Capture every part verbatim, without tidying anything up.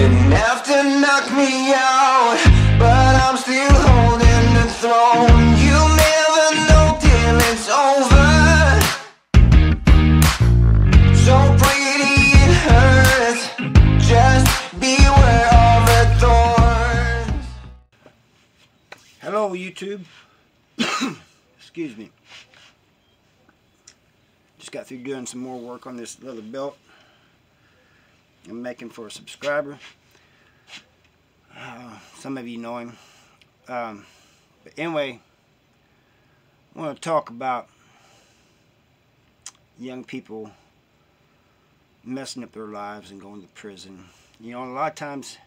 enough to knock me out, but I'm still holding the throne. You never know till it's over. So pretty it hurts, just beware of the thorns. Hello YouTube. Excuse me. Just got through doing some more work on this leather belt I'm making for a subscriber. Uh, some of you know him. Um, but anyway, I want to talk about young people messing up their lives and going to prison. You know, a lot of times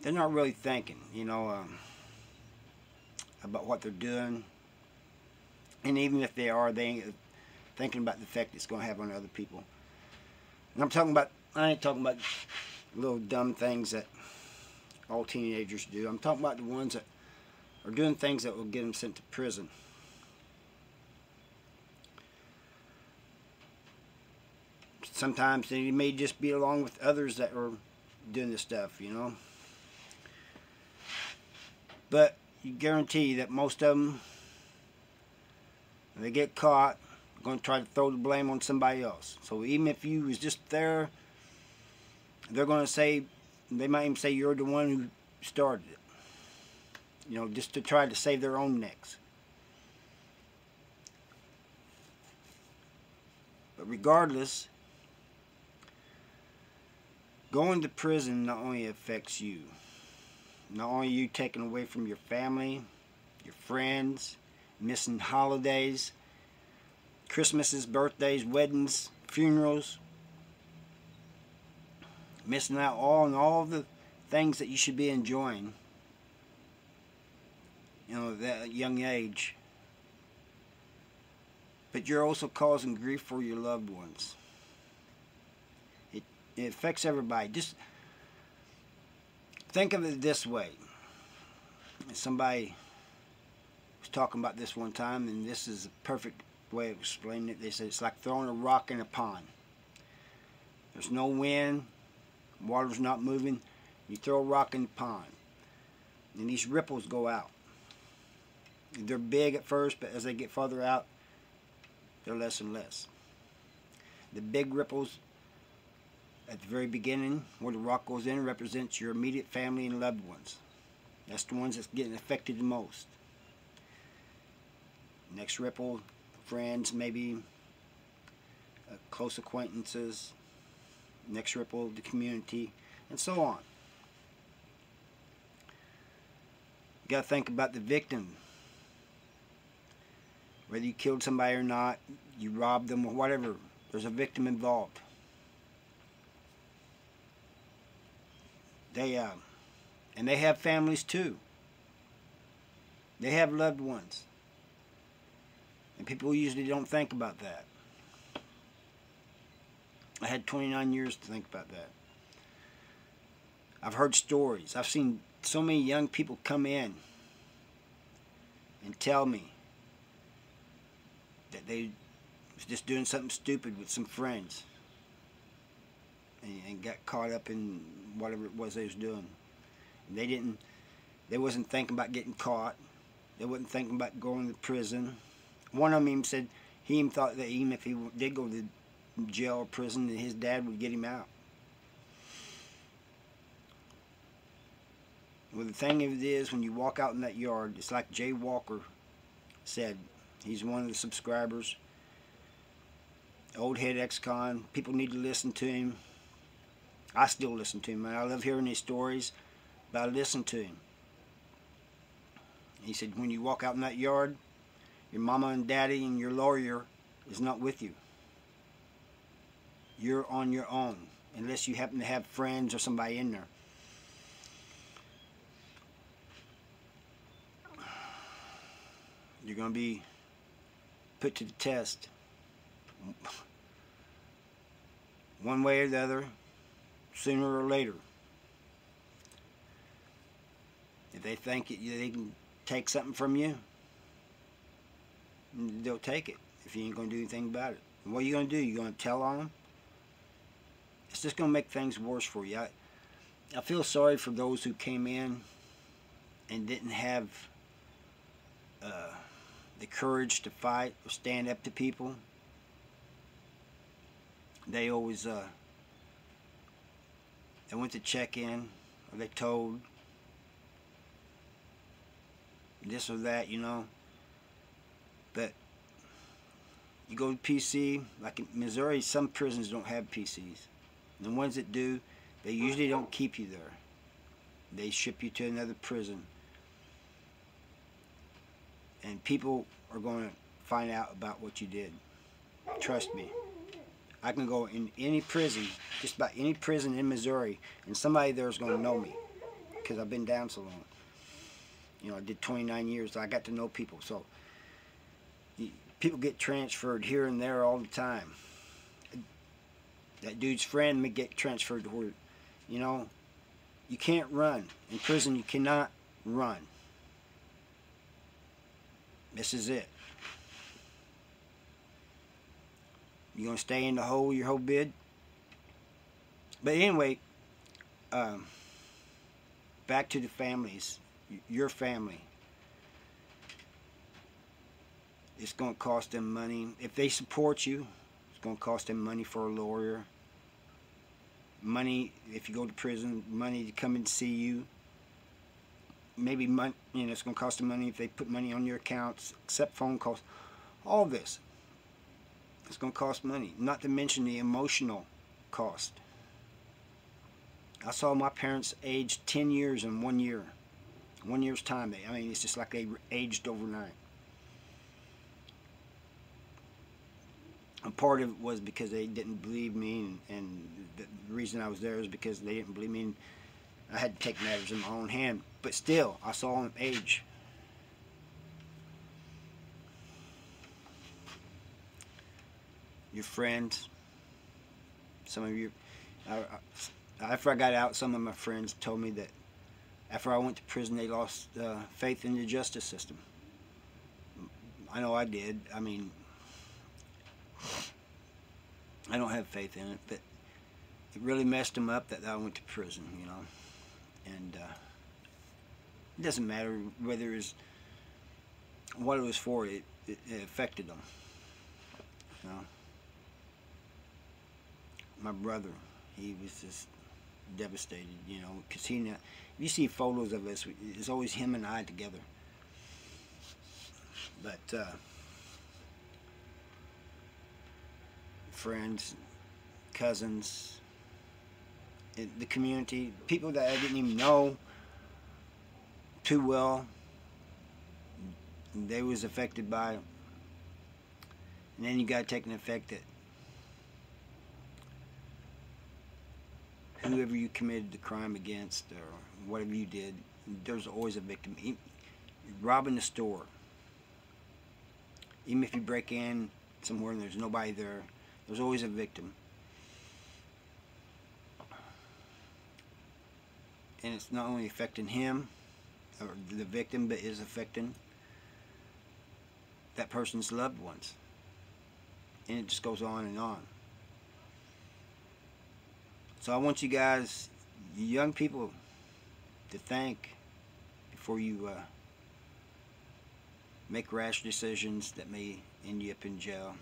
they're not really thinking, you know, um, about what they're doing. And even if they are, they ain't thinking about the effect it's going to have on other people. And I'm talking about, I ain't talking about little dumb things that all teenagers do. I'm talking about the ones that are doing things that will get them sent to prison. Sometimes they may just be along with others that are doing this stuff, you know. But you guarantee that most of them, when they get caught, going to try to throw the blame on somebody else. So even if you was just there, they're going to say, they might even say you're the one who started it. You know, just to try to save their own necks. But regardless, going to prison not only affects you, not only you taken away from your family, your friends, missing holidays, Christmases, birthdays, weddings, funerals, missing out all and all the things that you should be enjoying, you know, at that young age. But you're also causing grief for your loved ones. It, it affects everybody. Just think of it this way. Somebody was talking about this one time, and this is a perfect way of explaining it. They said it's like throwing a rock in a pond. There's no wind, water's not moving. You throw a rock in the pond, and these ripples go out. They're big at first, but as they get farther out, they're less and less. The big ripples at the very beginning, where the rock goes in, represents your immediate family and loved ones. That's the ones that's getting affected the most. Next ripple, friends, maybe uh, close acquaintances. Next ripple, the community, and so on. You gotta think about the victim. Whether you killed somebody or not, you robbed them or whatever, there's a victim involved. They uh, and they have families too. They have loved ones. And people usually don't think about that. I had twenty-nine years to think about that. I've heard stories. I've seen so many young people come in and tell me that they was just doing something stupid with some friends and, and got caught up in whatever it was they was doing. And they didn't, they wasn't thinking about getting caught. They wasn't thinking about going to prison. One of them even said he even thought that even if he did go to jail or prison, that his dad would get him out. Well, the thing of it is, when you walk out in that yard, it's like Jay Walker said. He's one of the subscribers. Old head ex-con. People need to listen to him. I still listen to him, and I love hearing his stories, but I listen to him. He said, when you walk out in that yard, your mama and daddy and your lawyer is not with you. You're on your own, unless you happen to have friends or somebody in there. You're going to be put to the test. One way or the other, sooner or later. If they think that they can take something from you, they'll take it if you ain't going to do anything about it. And what are you going to do? You going to tell on them? It's just going to make things worse for you. I, I feel sorry for those who came in and didn't have uh, the courage to fight or stand up to people. They always uh, they went to check in, or they told this or that, you know. But you go to P C, like in Missouri, some prisons don't have P Cs. The ones that do, they usually don't keep you there. They ship you to another prison. And people are going to find out about what you did. Trust me. I can go in any prison, just about any prison in Missouri, and somebody there is going to know me because I've been down so long. You know, I did twenty-nine years, so I got to know people. So you, people get transferred here and there all the time. That dude's friend may get transferred to where, you know, you can't run. In prison, you cannot run. This is it. You're going to stay in the hole your whole bid? But anyway, um, back to the families, your family. It's going to cost them money. If they support you, it's going to cost them money for a lawyer. Money, if you go to prison, money to come and see you. Maybe money, you know, it's going to cost them money if they put money on your accounts, except phone calls, all this. It's going to cost money, not to mention the emotional cost. I saw my parents age ten years in one year. One year's time. I mean, it's just like they aged overnight. And part of it was because they didn't believe me, and, and the reason I was there is because they didn't believe me, and I had to take matters in my own hand. But still, I saw them age. Your friends, some of you, I, I, after I got out, some of my friends told me that after I went to prison, they lost uh, faith in the justice system. I know I did. I mean, I don't have faith in it, but it really messed them up that I went to prison, you know. And uh, it doesn't matter whether it was, what it was for, it, it, it affected them, you know. My brother, he was just devastated, you know, because he, if you see photos of us, it's always him and I together. But uh, friends, cousins, the community, people that I didn't even know too well, they was affected by it. And then you got to take an effect that whoever you committed the crime against or whatever you did, there's always a victim. Even robbing the store, even if you break in somewhere and there's nobody there, there's always a victim. And it's not only affecting him or the victim, but it's affecting that person's loved ones. And it just goes on and on. So I want you guys, young people, to think before you uh, make rash decisions that may end you up in jail.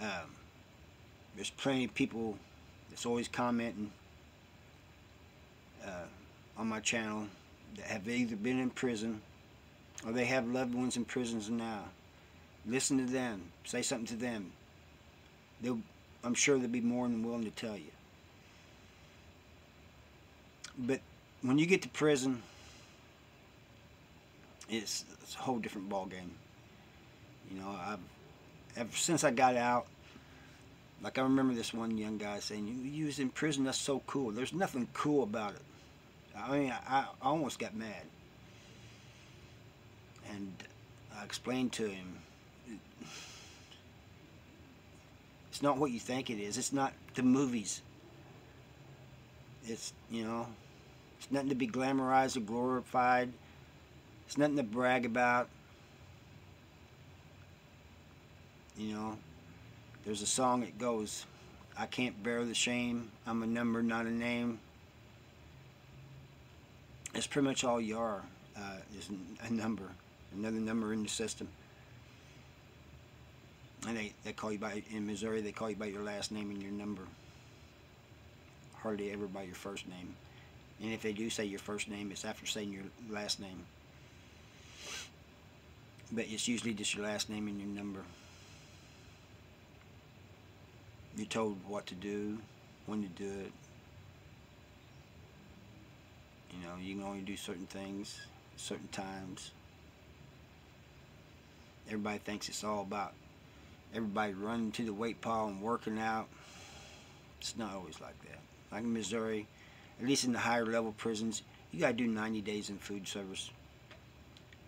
Um, there's plenty of people that's always commenting uh, on my channel that have either been in prison or they have loved ones in prisons now. Listen to them. Say something to them. They'll, I'm sure they'll be more than willing to tell you. But when you get to prison, it's, it's a whole different ballgame. You know, I've, ever since I got out, like I remember this one young guy saying, you, you was in prison, that's so cool. There's nothing cool about it. I mean, I, I almost got mad. And I explained to him, it's not what you think it is. It's not the movies. It's, you know, it's nothing to be glamorized or glorified. It's nothing to brag about. You know, there's a song that goes, I can't bear the shame. I'm a number, not a name. That's pretty much all you are, uh, is a number, another number in the system. And they, they call you by, in Missouri, they call you by your last name and your number. Hardly ever by your first name. And if they do say your first name, it's after saying your last name. But it's usually just your last name and your number. You're told what to do, when to do it. You know, you can only do certain things, certain times. Everybody thinks it's all about everybody running to the weight pile and working out. It's not always like that. Like in Missouri, at least in the higher level prisons, you gotta do ninety days in food service.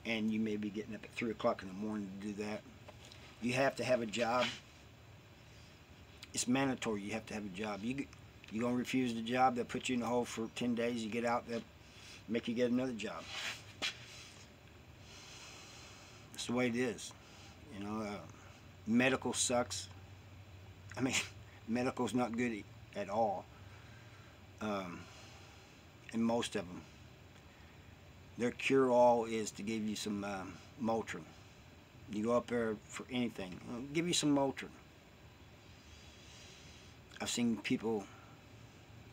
And you may be getting up at three o'clock in the morning to do that. You have to have a job. It's mandatory, you have to have a job. You, you're gonna refuse the job, they'll put you in the hole for ten days, you get out, they'll make you get another job. That's the way it is. You know, uh, medical sucks. I mean, medical's not good at all. Um, and most of them. Their cure-all is to give you some um, Motrin. You go up there for anything, I'll give you some Motrin. I've seen people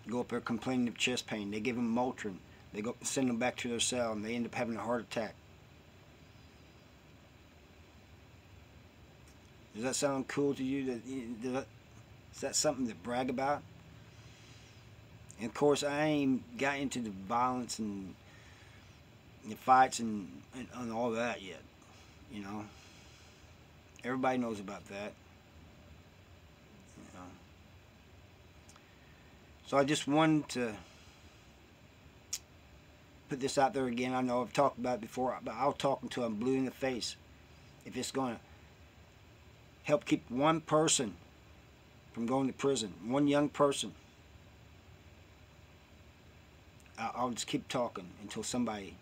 go up there complaining of chest pain. They give them Motrin. They go send them back to their cell, and they end up having a heart attack. Does that sound cool to you? Is that something to brag about? And of course, I ain't got into the violence and the fights and, and, and all that yet, you know. Everybody knows about that, you know. So I just wanted to put this out there again. I know I've talked about it before, but I'll talk until I'm blue in the face. If it's going to help keep one person from going to prison, one young person, I'll just keep talking until somebody,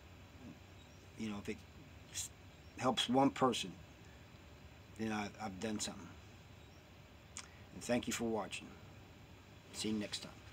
you know, if it helps one person, then I, I've done something. And thank you for watching. See you next time.